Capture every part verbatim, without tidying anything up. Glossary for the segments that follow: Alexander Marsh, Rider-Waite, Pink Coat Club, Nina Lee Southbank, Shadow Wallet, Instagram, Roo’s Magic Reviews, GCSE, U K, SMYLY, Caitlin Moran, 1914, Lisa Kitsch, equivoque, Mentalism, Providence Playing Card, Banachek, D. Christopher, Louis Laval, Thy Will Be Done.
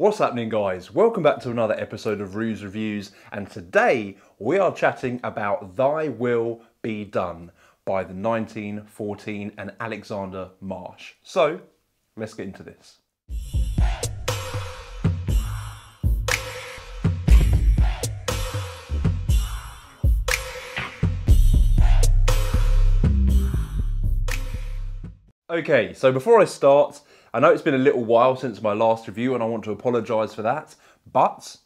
What's happening, guys? Welcome back to another episode of Roos Reviews, and today we are chatting about Thy Will Be Done by the nineteen fourteen and Alexander Marsh. So let's get into this. Okay, so before I start, I know it's been a little while since my last review and I want to apologise for that, but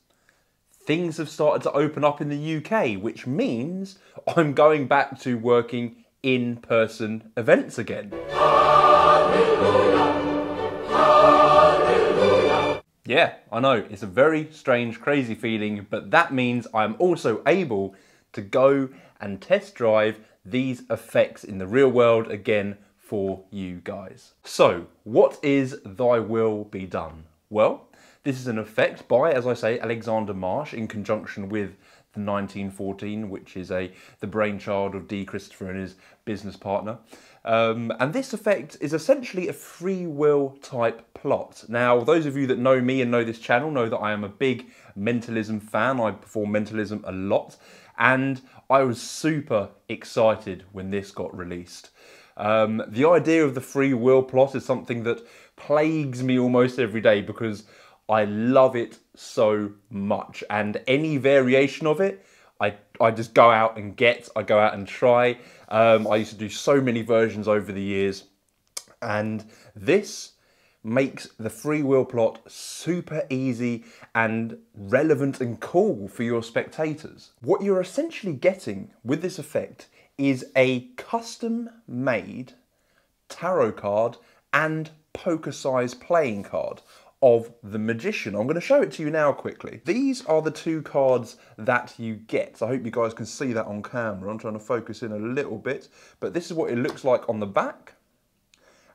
things have started to open up in the U K, which means I'm going back to working in-person events again. Hallelujah. Hallelujah. Yeah, I know, it's a very strange, crazy feeling, but that means I'm also able to go and test drive these effects in the real world again for you guys. So, what is Thy Will Be Done? Well, this is an effect by, as I say, Alexander Marsh in conjunction with the nineteen fourteen, which is a the brainchild of D. Christopher and his business partner. Um, and this effect is essentially a free will type plot. Now, those of you that know me and know this channel know that I am a big mentalism fan. I perform mentalism a lot, and I was super excited when this got released. Um, the idea of the free will plot is something that plagues me almost every day because I love it so much, and any variation of it, I, I just go out and get, I go out and try. Um, I used to do so many versions over the years, and this makes the free will plot super easy and relevant and cool for your spectators. What you're essentially getting with this effect is a custom-made tarot card and poker-sized playing card of the magician. I'm going to show it to you now quickly. These are the two cards that you get. I hope you guys can see that on camera. I'm trying to focus in a little bit, but this is what it looks like on the back,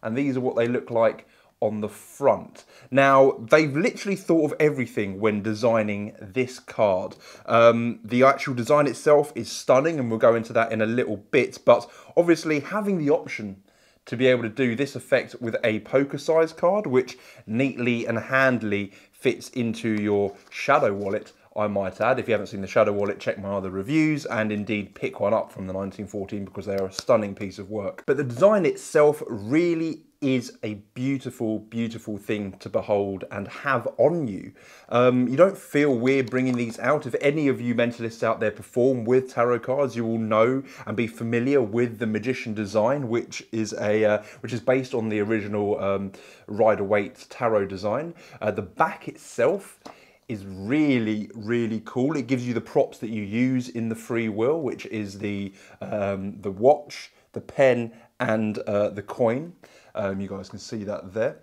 and these are what they look like on the front. Now, they've literally thought of everything when designing this card. Um, the actual design itself is stunning, and we'll go into that in a little bit, but obviously having the option to be able to do this effect with a poker-sized card, which neatly and handily fits into your Shadow Wallet, I might add. If you haven't seen the Shadow Wallet, check my other reviews, and indeed pick one up from the nineteen fourteen because they are a stunning piece of work. But the design itself really is a beautiful, beautiful thing to behold and have on you. Um, you don't feel weird bringing these out. If any of you mentalists out there perform with tarot cards, you will know and be familiar with the magician design, which is a uh, which is based on the original um, Rider-Waite tarot design. Uh, the back itself is really, really cool. It gives you the props that you use in the free will, which is the, um, the watch, the pen, and uh, the coin. Um, you guys can see that there.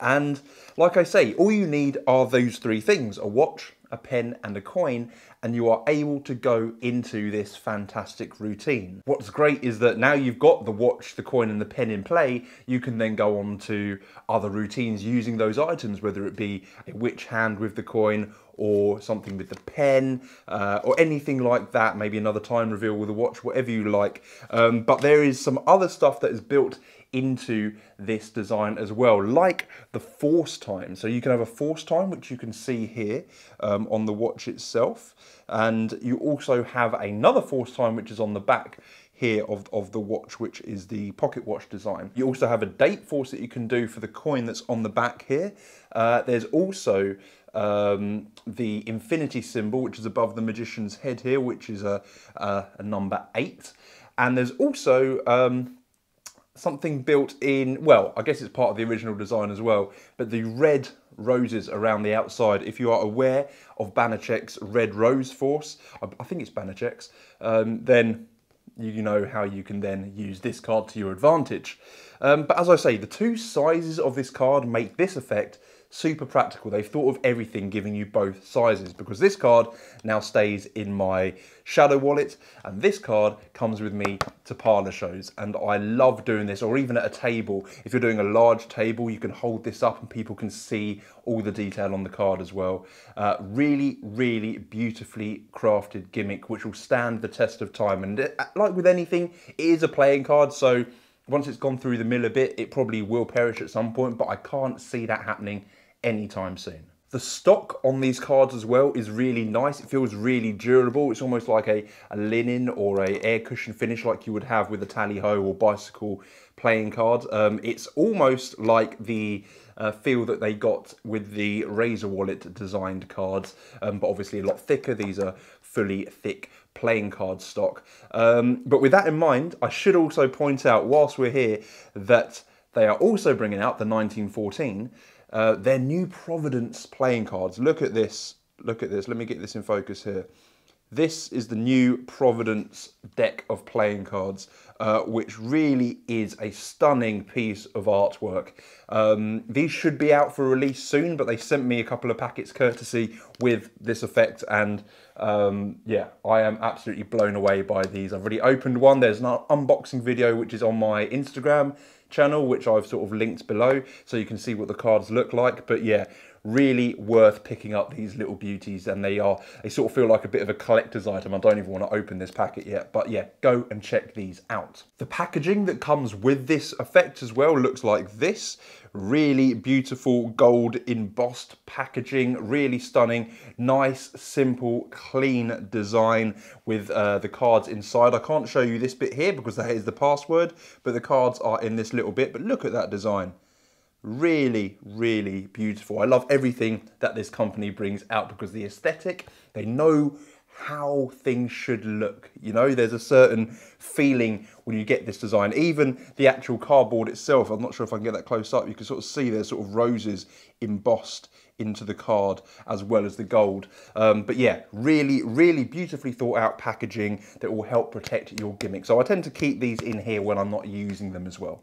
And like I say, all you need are those three things: a watch, a pen, and a coin, and you are able to go into this fantastic routine. What's great is that now you've got the watch, the coin, and the pen in play, you can then go on to other routines using those items, whether it be a witch hand with the coin or something with the pen, uh, or anything like that, maybe another time reveal with a watch, whatever you like. Um, but there is some other stuff that is built into this design as well, like the force time. So you can have a force time, which you can see here um, on the watch itself, and you also have another force time which is on the back here of, of the watch, which is the pocket watch design. You also have a date force that you can do for the coin that's on the back here. Uh, there's also um, the infinity symbol, which is above the magician's head here, which is a, a, a number eight, and there's also um, something built in, well, I guess it's part of the original design as well, but the red roses around the outside. If you are aware of Banachek's red rose force, I think it's Banachek's, um, then you know how you can then use this card to your advantage. Um, but as I say, the two sizes of this card make this effect super practical. They've thought of everything, giving you both sizes, because this card now stays in my Shadow Wallet, and this card comes with me to parlor shows, and I love doing this, or even at a table. If you're doing a large table, you can hold this up and people can see all the detail on the card as well. Uh, really, really beautifully crafted gimmick, which will stand the test of time. And it, like with anything, it is a playing card, so once it's gone through the mill a bit, it probably will perish at some point, but I can't see that happening anytime soon. The stock on these cards as well is really nice. It feels really durable. It's almost like a, a linen or a air cushion finish like you would have with a tally-ho or bicycle playing card. Um, it's almost like the uh, feel that they got with the Razor Wallet designed cards, um, but obviously a lot thicker. These are fully thick playing card stock. Um, but with that in mind, I should also point out whilst we're here that they are also bringing out the nineteen fourteen, Uh, their new Providence playing cards. Look at this, look at this. Let me get this in focus here. This is the new Providence deck of playing cards, uh, which really is a stunning piece of artwork. Um, these should be out for release soon, but they sent me a couple of packets courtesy with this effect, and um, yeah, I am absolutely blown away by these. I've already opened one. There's an unboxing video which is on my Instagram channel, which I've sort of linked below, so you can see what the cards look like. But yeah, really worth picking up these little beauties, and they are, they sort of feel like a bit of a collector's item. I don't even want to open this packet yet, but yeah, go and check these out. The packaging that comes with this effect as well looks like this. Really beautiful gold embossed packaging, really stunning, nice, simple, clean design with uh, the cards inside. I can't show you this bit here because that is the password, but the cards are in this little bit. But look at that design. Really, really beautiful. I love everything that this company brings out because the aesthetic, they know how things should look. You know, there's a certain feeling when you get this design. Even the actual cardboard itself, I'm not sure if I can get that close up, you can sort of see there's sort of roses embossed into the card as well as the gold. Um, but yeah, really, really beautifully thought out packaging that will help protect your gimmick. So I tend to keep these in here when I'm not using them as well.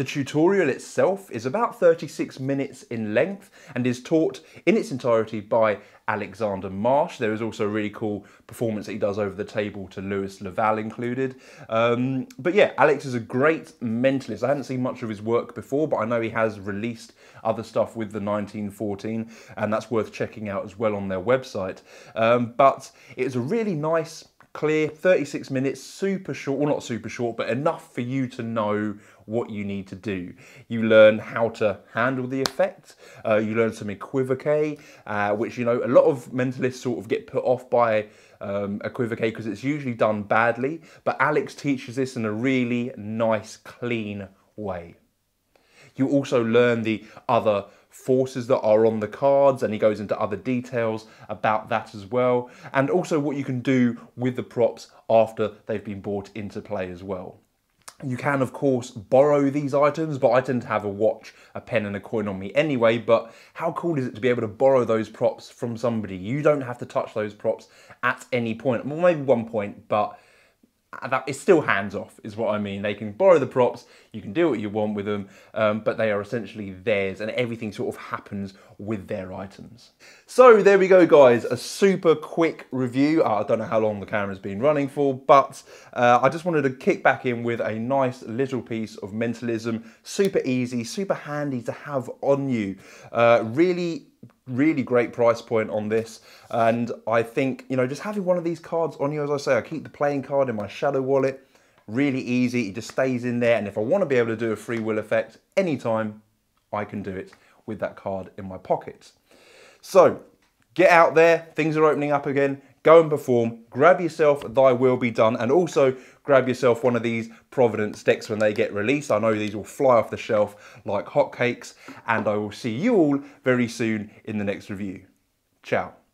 The tutorial itself is about thirty-six minutes in length and is taught in its entirety by Alexander Marsh. There is also a really cool performance that he does over the table to Louis Laval included. Um, but yeah, Alex is a great mentalist. I hadn't seen much of his work before, but I know he has released other stuff with the nineteen fourteen, and that's worth checking out as well on their website. Um, but it's a really nice, clear, thirty-six minutes, super short, well not super short, but enough for you to know what you need to do. You learn how to handle the effect, uh, you learn some equivoque, uh, which, you know, a lot of mentalists sort of get put off by um, equivoque because it's usually done badly, but Alex teaches this in a really nice, clean way. You also learn the other forces that are on the cards, and he goes into other details about that as well, and also what you can do with the props after they've been brought into play as well. You can of course borrow these items, but I tend to have a watch, a pen and a coin on me anyway. But how cool is it to be able to borrow those props from somebody? You don't have to touch those props at any point. Well, maybe one point, but that it's still hands-off is what I mean. They can borrow the props, you can do what you want with them, um, but they are essentially theirs, and everything sort of happens with their items. So there we go guys, a super quick review. I don't know how long the camera's been running for, but uh, I just wanted to kick back in with a nice little piece of mentalism. Super easy, super handy to have on you. Uh, really Really great price point on this, and I think, you know, just having one of these cards on you, as I say, I keep the playing card in my Shadow Wallet, really easy, it just stays in there, and if I want to be able to do a free will effect anytime, I can do it with that card in my pocket. So, get out there, things are opening up again, go and perform, grab yourself Thy Will Be Done, and also grab yourself one of these Providence decks when they get released. I know these will fly off the shelf like hotcakes, and I will see you all very soon in the next review. Ciao.